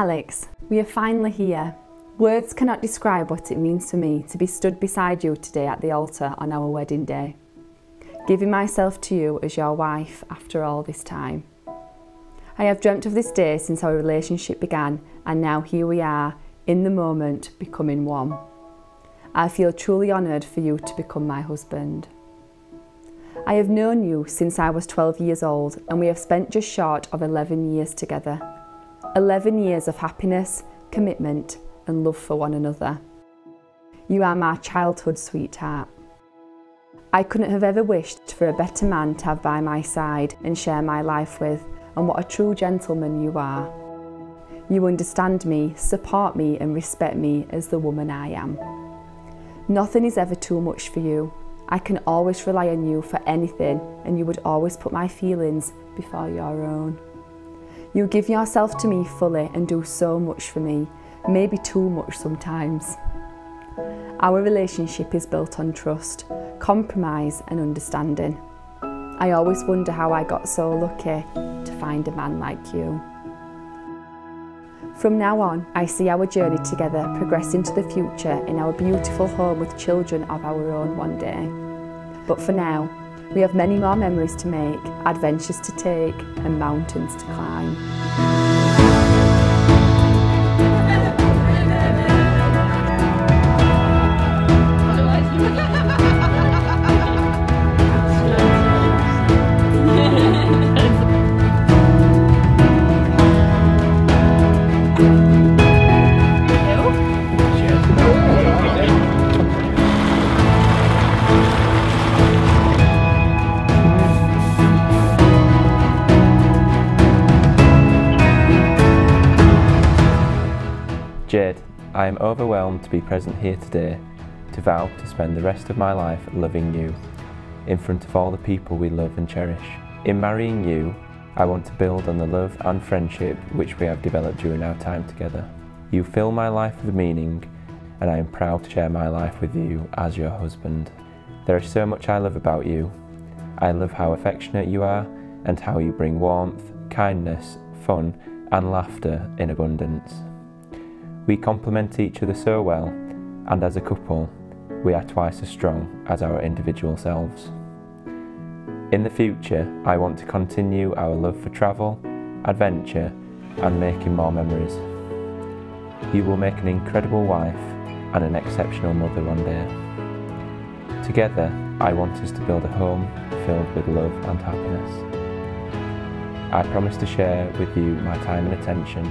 Alex, we are finally here. Words cannot describe what it means for me to be stood beside you today at the altar on our wedding day, giving myself to you as your wife after all this time. I have dreamt of this day since our relationship began, and now here we are, in the moment, becoming one. I feel truly honoured for you to become my husband. I have known you since I was 12 years old, and we have spent just short of 11 years together. 11 years of happiness, commitment and love for one another. You are my childhood sweetheart. I couldn't have ever wished for a better man to have by my side and share my life with, and what a true gentleman you are. You understand me, support me and respect me as the woman I am. Nothing is ever too much for you. I can always rely on you for anything, and you would always put my feelings before your own. You give yourself to me fully and do so much for me, maybe too much sometimes. Our relationship is built on trust, compromise and understanding. I always wonder how I got so lucky to find a man like you. From now on, I see our journey together progress into the future in our beautiful home with children of our own one day. But for now, we have many more memories to make, adventures to take, and mountains to climb. Jade, I am overwhelmed to be present here today, to vow to spend the rest of my life loving you, in front of all the people we love and cherish. In marrying you, I want to build on the love and friendship which we have developed during our time together. You fill my life with meaning, and I am proud to share my life with you as your husband. There is so much I love about you. I love how affectionate you are, and how you bring warmth, kindness, fun, and laughter in abundance. We complement each other so well, and as a couple, we are twice as strong as our individual selves. In the future, I want to continue our love for travel, adventure, and making more memories. You will make an incredible wife and an exceptional mother one day. Together, I want us to build a home filled with love and happiness. I promise to share with you my time and attention,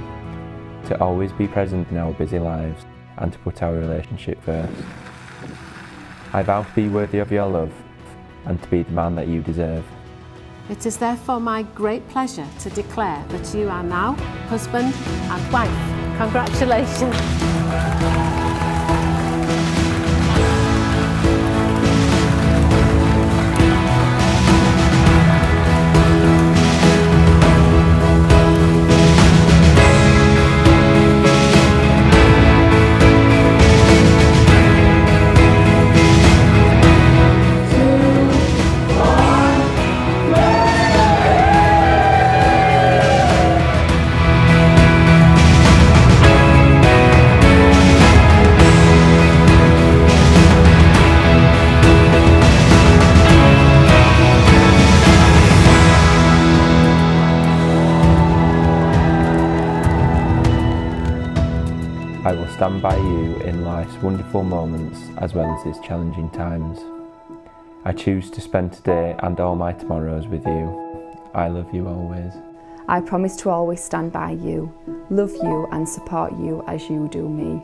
to always be present in our busy lives and to put our relationship first. I vow to be worthy of your love and to be the man that you deserve. It is therefore my great pleasure to declare that you are now husband and wife. Congratulations. I will stand by you in life's wonderful moments as well as its challenging times. I choose to spend today and all my tomorrows with you. I love you always. I promise to always stand by you, love you and support you as you do me.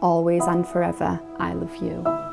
Always and forever, I love you.